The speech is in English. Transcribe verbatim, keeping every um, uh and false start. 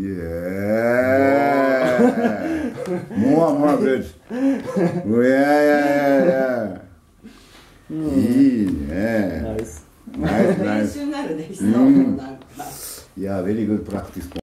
Yeah. More, more good. Yeah, yeah, yeah. Mm. Yeah. Nice. Nice, nice. Mm. Yeah, very good practice.